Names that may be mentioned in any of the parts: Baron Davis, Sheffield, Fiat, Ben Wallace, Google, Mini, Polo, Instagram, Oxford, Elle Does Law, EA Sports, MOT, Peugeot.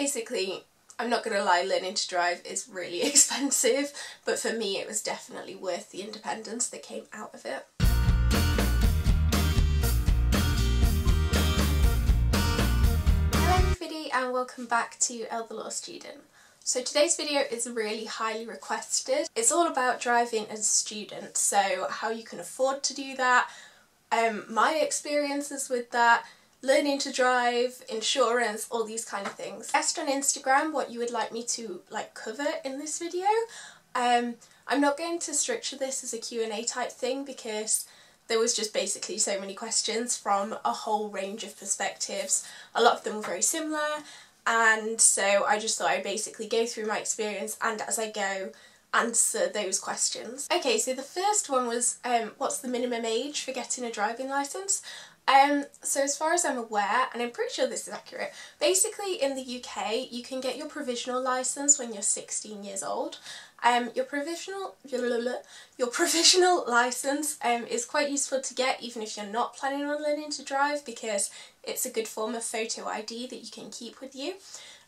basically, I'm not gonna lie, learning to drive is really expensive, but for me it was definitely worth the independence that came out of it. Hello everybody and welcome back to Elle the Law Student. So today's video is really highly requested. It's all about driving as a student, so how you can afford to do that, my experiences with that, learning to drive, insurance, all these kind of things. Asked on Instagram what you would like me to cover in this video. I'm not going to structure this as a Q&A type thing because there was just basically so many questions from a whole range of perspectives. A lot of them were very similar, and so I just thought I'd basically go through my experience and as I go answer those questions. Okay, so the first one was what's the minimum age for getting a driving licence? So as far as I'm aware, and I'm pretty sure this is accurate, basically in the UK you can get your provisional licence when you're 16 years old. Your provisional licence is quite useful to get even if you're not planning on learning to drive because it's a good form of photo ID that you can keep with you.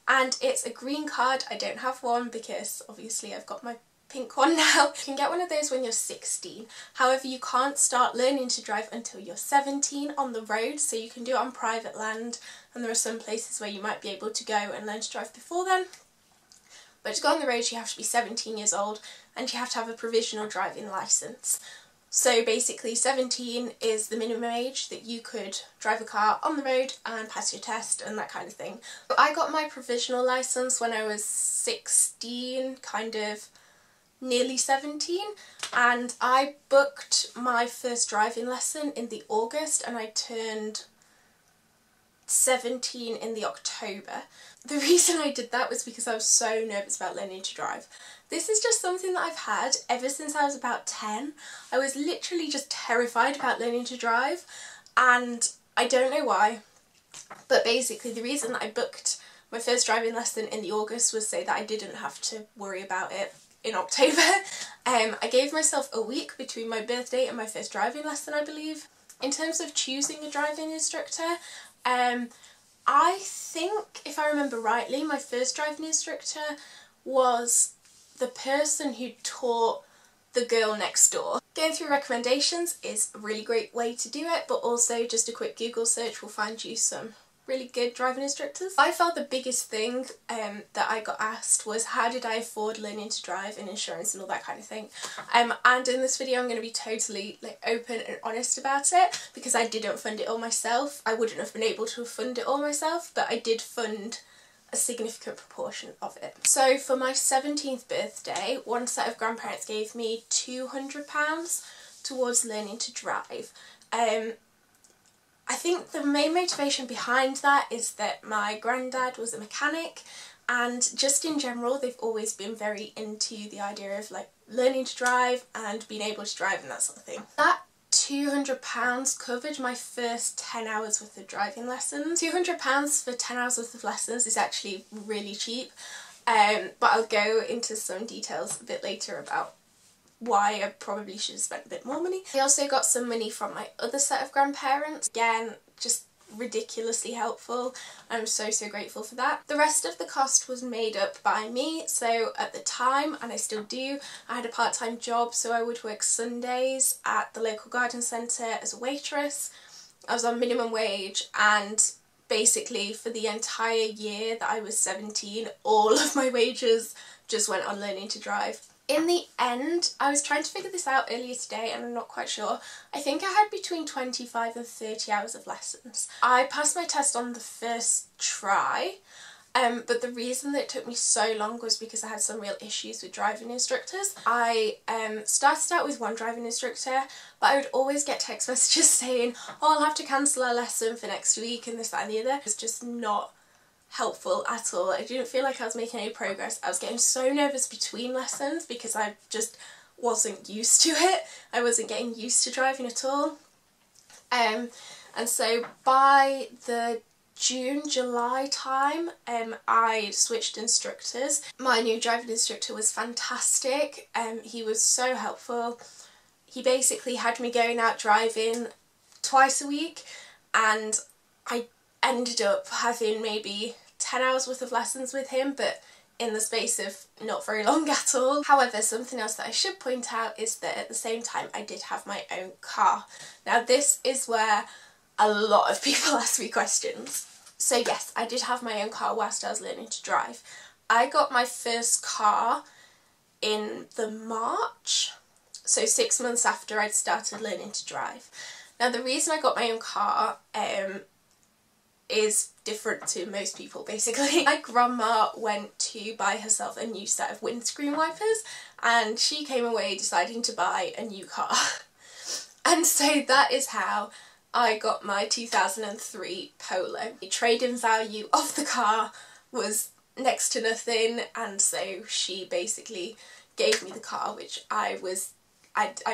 And it's a green card. I don't have one because obviously I've got my pink one now. You can get one of those when you're 16. However, you can't start learning to drive until you're 17 on the road, so you can do it on private land, and there are some places where you might be able to go and learn to drive before then. But to go on the road you have to be 17 years old and you have to have a provisional driving licence. So basically 17 is the minimum age that you could drive a car on the road and pass your test and that kind of thing. I got my provisional licence when I was 16, kind of nearly 17, and I booked my first driving lesson in the August and I turned 17 in the October. The reason I did that was because I was so nervous about learning to drive. This is just something that I've had ever since I was about 10. I was literally just terrified about learning to drive and I don't know why, but basically the reason I booked my first driving lesson in the August was so that I didn't have to worry about it in October. I gave myself a week between my birthday and my first driving lesson, I believe. In terms of choosing a driving instructor, I think, if I remember rightly, my first driving instructor was the person who taught the girl next door. Going through recommendations is a really great way to do it, but also just a quick Google search will find you some really good driving instructors. By far the biggest thing that I got asked was how did I afford learning to drive and insurance and all that kind of thing, and in this video I'm going to be totally open and honest about it because I didn't fund it all myself. I wouldn't have been able to fund it all myself, but I did fund a significant proportion of it. So for my 17th birthday, one set of grandparents gave me £200 towards learning to drive. I think the main motivation behind that is that my granddad was a mechanic and just in general they've always been very into the idea of learning to drive and being able to drive and that sort of thing. That £200 covered my first 10 hours worth of driving lessons. £200 for 10 hours worth of lessons is actually really cheap, but I'll go into some details a bit later about why I probably should have spent a bit more money. I also got some money from my other set of grandparents. Again, just ridiculously helpful. I'm so grateful for that. The rest of the cost was made up by me. So at the time, and I still do, I had a part-time job, so I would work Sundays at the local garden centre as a waitress. I was on minimum wage, and basically for the entire year that I was 17, all of my wages just went on learning to drive. In the end, I was trying to figure this out earlier today and I'm not quite sure, I think I had between 25 and 30 hours of lessons. I passed my test on the first try, but the reason that it took me so long was because I had some real issues with driving instructors. I started out with one driving instructor, but I would always get text messages saying, oh, I'll have to cancel our lesson for next week and this, that and the other. It's just not helpful at all. I didn't feel like I was making any progress. I was getting so nervous between lessons because I just wasn't used to it. I wasn't getting used to driving at all. And so by the June-July time, I switched instructors. My new driving instructor was fantastic. He was so helpful. He basically had me going out driving twice a week and I ended up having maybe 10 hours worth of lessons with him, but in the space of not very long at all. However, something else that I should point out is that at the same time I did have my own car. Now this is where a lot of people ask me questions. So yes, I did have my own car whilst I was learning to drive. I got my first car in the March, so 6 months after I'd started learning to drive. Now the reason I got my own car is different to most people basically. My grandma went to buy herself a new set of windscreen wipers and she came away deciding to buy a new car. And so that is how I got my 2003 Polo. The trade-in value of the car was next to nothing, and so she basically gave me the car, which I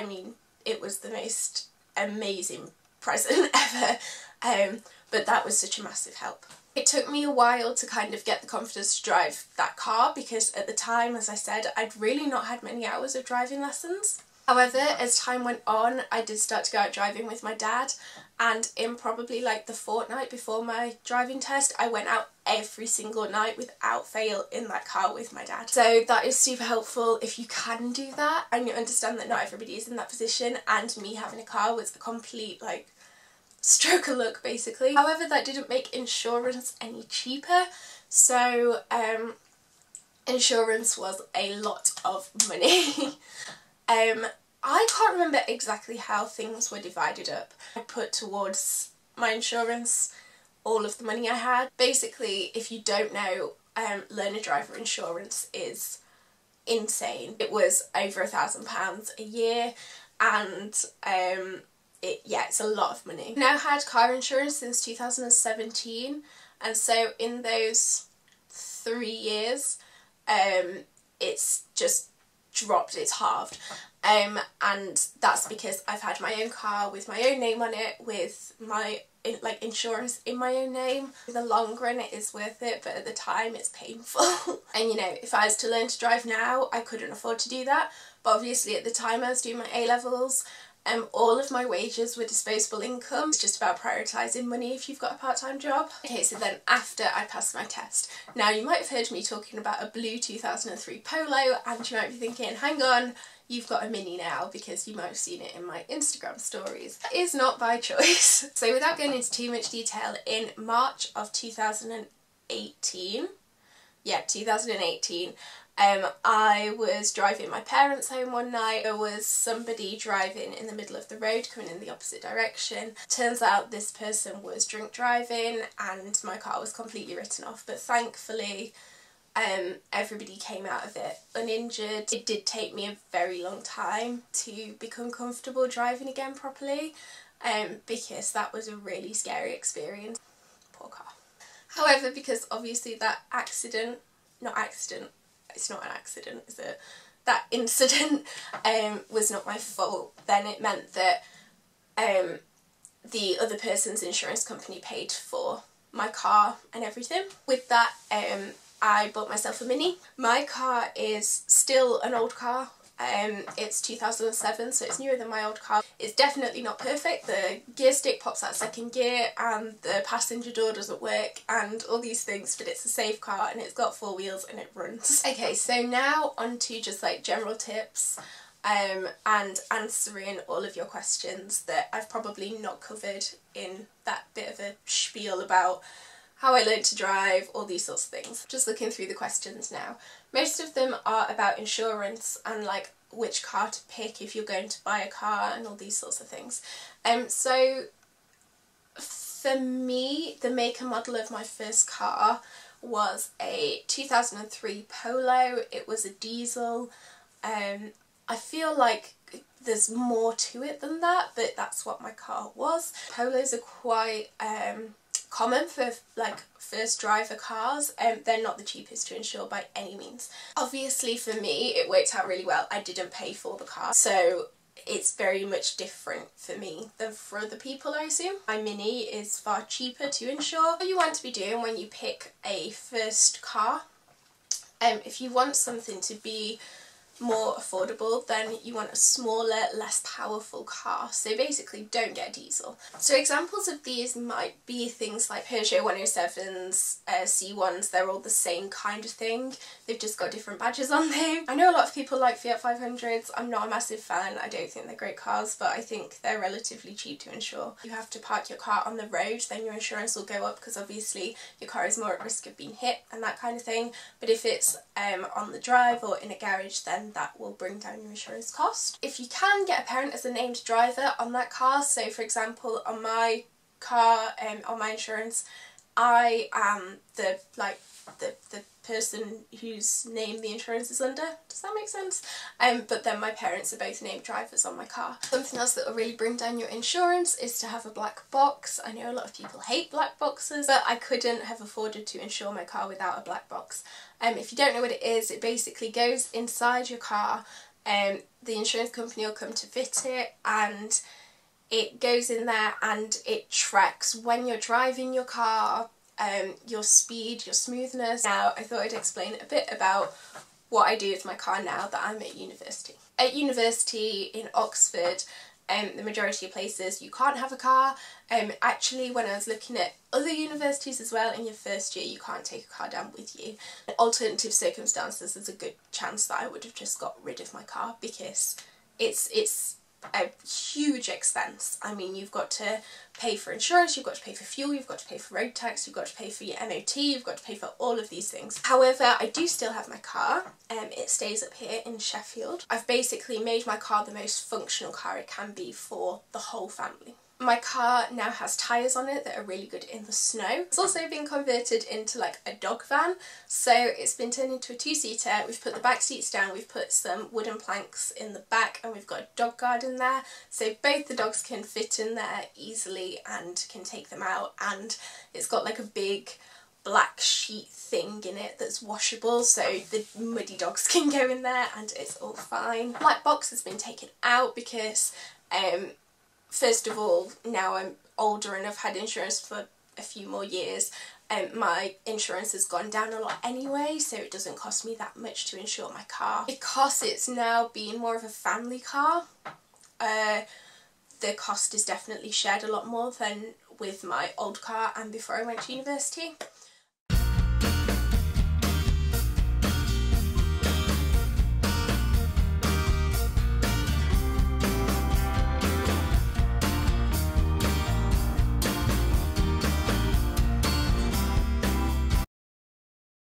mean, it was the most amazing present ever. But that was such a massive help. It took me a while to kind of get the confidence to drive that car because at the time, as I said, I'd really not had many hours of driving lessons. However, as time went on, I did start to go out driving with my dad, and in probably like the fortnight before my driving test, I went out every single night without fail in that car with my dad. So that is super helpful if you can do that, and you understand that not everybody is in that position, and me having a car was a complete like stroke of luck basically. However, that didn't make insurance any cheaper, so insurance was a lot of money. I can't remember exactly how things were divided up. I put towards my insurance all of the money I had. Basically, if you don't know, learner driver insurance is insane. It was over £1,000 a year, and it's a lot of money. I've now had car insurance since 2017, and so in those 3 years, it's just dropped, it's halved, and that's because I've had my own car with my own name on it, with my insurance in my own name. In the long run it is worth it, but at the time it's painful. And you know, if I was to learn to drive now, I couldn't afford to do that, but obviously at the time I was doing my A-levels, all of my wages were disposable income. It's just about prioritising money if you've got a part-time job. Okay, so then after I passed my test. Now you might have heard me talking about a blue 2003 Polo, and you might be thinking, hang on, you've got a Mini now, because you might have seen it in my Instagram stories. That is not by choice. So without going into too much detail, in March of 2018, I was driving my parents home one night. There was somebody driving in the middle of the road coming in the opposite direction. Turns out this person was drink driving and my car was completely written off, but thankfully everybody came out of it uninjured. It did take me a very long time to become comfortable driving again properly, because that was a really scary experience. Poor car. However, because obviously that incident was not my fault, then it meant that the other person's insurance company paid for my car and everything. With that, I bought myself a Mini. My car is still an old car. It's 2007, so it's newer than my old car. It's definitely not perfect. The gear stick pops out second gear and the passenger door doesn't work and all these things, but it's a safe car and it's got four wheels and it runs. Okay, so now on to just like general tips and answering all of your questions that I've probably not covered in that bit of a spiel about how I learned to drive, all these sorts of things. Just looking through the questions now. Most of them are about insurance and like which car to pick if you're going to buy a car and all these sorts of things. So for me, the make and model of my first car was a 2003 Polo. It was a diesel. I feel like there's more to it than that, but that's what my car was. Polos are quite common for like first driver cars, and they're not the cheapest to insure by any means. Obviously for me it worked out really well. I didn't pay for the car, so it's very much different for me than for other people, I assume. My Mini is far cheaper to insure. What you want to be doing when you pick a first car, if you want something to be more affordable, then you want a smaller, less powerful car. So basically don't get a diesel. So examples of these might be things like Peugeot 107s, C1s, they're all the same kind of thing. They've just got different badges on them. I know a lot of people like Fiat 500s. I'm not a massive fan. I don't think they're great cars, but I think they're relatively cheap to insure. You have to park your car on the road, then your insurance will go up because obviously your car is more at risk of being hit and that kind of thing. But if it's on the drive or in a garage, then that will bring down your insurance cost. If you can get a parent as a named driver on that car, so for example on my car, on my insurance, I am the person whose name the insurance is under. Does that make sense? But then my parents are both named drivers on my car. Something else that will really bring down your insurance is to have a black box. I know a lot of people hate black boxes, but I couldn't have afforded to insure my car without a black box. If you don't know what it is, it basically goes inside your car, and the insurance company will come to fit it, and it goes in there and it tracks when you're driving your car, your speed, your smoothness. Now, I thought I'd explain a bit about what I do with my car now that I'm at university. At university in Oxford, the majority of places you can't have a car. Actually, when I was looking at other universities as well, in your first year you can't take a car down with you. In alternative circumstances, there's a good chance that I would have just got rid of my car because it's a huge expense. I mean, you've got to pay for insurance, you've got to pay for fuel, you've got to pay for road tax, you've got to pay for your MOT, you've got to pay for all of these things. However, I do still have my car, it stays up here in Sheffield. I've basically made my car the most functional car it can be for the whole family. My car now has tyres on it that are really good in the snow. It's also been converted into like a dog van, so it's been turned into a two-seater. We've put the back seats down, we've put some wooden planks in the back, and we've got a dog guard in there, so both the dogs can fit in there easily and can take them out, and it's got like a big black sheet thing in it that's washable, so the muddy dogs can go in there and it's all fine. Black box has been taken out because first of all, now I'm older and I've had insurance for a few more years, my insurance has gone down a lot anyway, so it doesn't cost me that much to insure my car. Because it's now been more of a family car, the cost is definitely shared a lot more than with my old car and before I went to university.